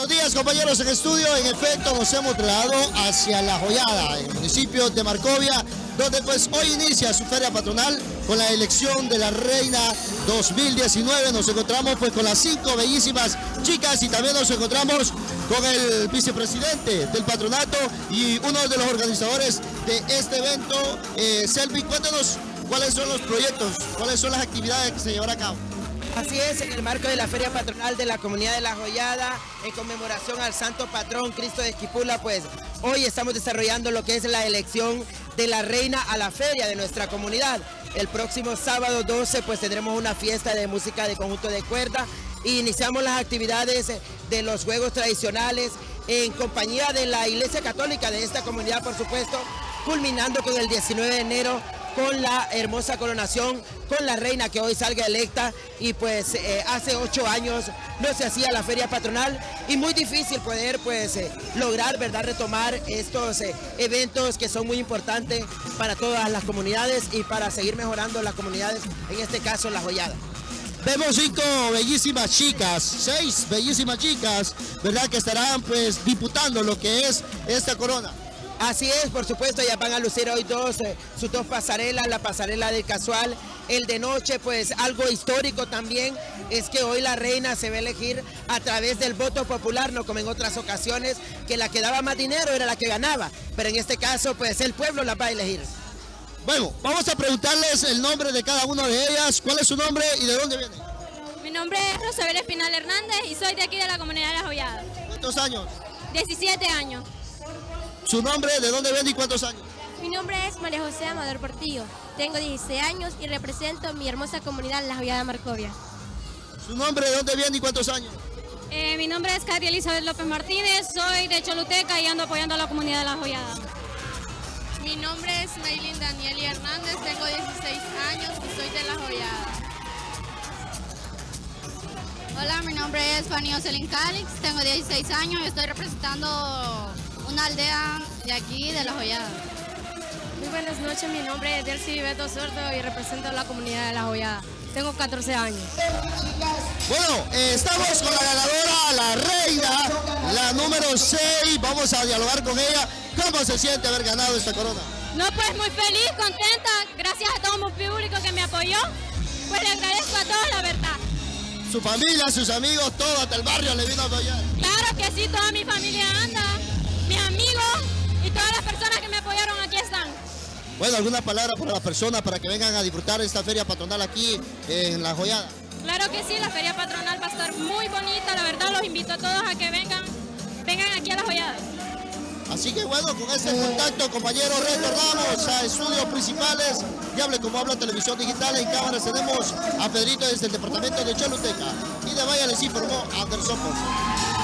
Buenos días, compañeros en estudio. En efecto, nos hemos trasladado hacia La Joyada, en el municipio de Marcovia, donde pues hoy inicia su feria patronal con la elección de la Reina 2019. Nos encontramos pues con las 5 bellísimas chicas y también nos encontramos con el vicepresidente del patronato y uno de los organizadores de este evento. Selvi, cuéntanos cuáles son los proyectos, cuáles son las actividades que se llevarán a cabo. Así es, en el marco de la Feria Patronal de la Comunidad de La Joyada, en conmemoración al Santo Patrón Cristo de Esquipula, pues hoy estamos desarrollando lo que es la elección de la reina a la feria de nuestra comunidad. El próximo sábado 12 pues tendremos una fiesta de música de conjunto de cuerda e iniciamos las actividades de los juegos tradicionales en compañía de la Iglesia Católica de esta comunidad, por supuesto, culminando con el 19 de enero con la hermosa coronación, con la reina que hoy salga electa. Y pues hace 8 años no se hacía la feria patronal y muy difícil poder pues lograr, ¿verdad?, retomar estos eventos que son muy importantes para todas las comunidades y para seguir mejorando las comunidades, en este caso La Joyada. Vemos 5 bellísimas chicas, 6 bellísimas chicas, ¿verdad?, que estarán pues disputando lo que es esta corona. Así es, por supuesto, ya van a lucir hoy sus dos pasarelas, la pasarela del casual, el de noche. Pues algo histórico también es que hoy la reina se va a elegir a través del voto popular, no como en otras ocasiones, que la que daba más dinero era la que ganaba, pero en este caso pues el pueblo la va a elegir. Bueno, vamos a preguntarles el nombre de cada una de ellas. ¿Cuál es su nombre y de dónde viene? Mi nombre es Rosabella Espinal Hernández y soy de aquí de la comunidad de La Joyada. ¿Cuántos años? 17 años. ¿Su nombre, de dónde viene y cuántos años? Mi nombre es María José Amador Portillo, tengo 16 años y represento mi hermosa comunidad La Joyada Marcovia. ¿Su nombre, de dónde viene y cuántos años? Mi nombre es Katia Elizabeth López Martínez, soy de Choluteca y ando apoyando a la comunidad de La Joyada. Mi nombre es Maylin Danieli Hernández, tengo 16 años y soy de La Joyada. Hola, mi nombre es Fanny Ocelín Calix, tengo 16 años y estoy representando una aldea de aquí, de La Joyada. Muy buenas noches, mi nombre es Delcy Beto Sordo y represento a la comunidad de La Joyada. Tengo 14 años. Bueno, estamos con la ganadora, la reina, la número 6. Vamos a dialogar con ella. ¿Cómo se siente haber ganado esta corona? No, pues muy feliz, contenta. Gracias a todo mi público que me apoyó. Pues le agradezco a todos, la verdad. Su familia, sus amigos, todo, hasta el barrio le vino a apoyar. Claro que sí, toda mi familia anda. Mis amigos y todas las personas que me apoyaron aquí están. Bueno, ¿alguna palabra para las personas para que vengan a disfrutar esta feria patronal aquí en La Joyada? Claro que sí, la feria patronal va a estar muy bonita, la verdad los invito a todos a que vengan aquí a La Joyada. Así que bueno, con este contacto, compañeros, retornamos a estudios principales y Hable Como Habla Televisión Digital. En cámaras tenemos a Pedrito desde el departamento de Choluteca y de Valle les informó Anderson Pozo.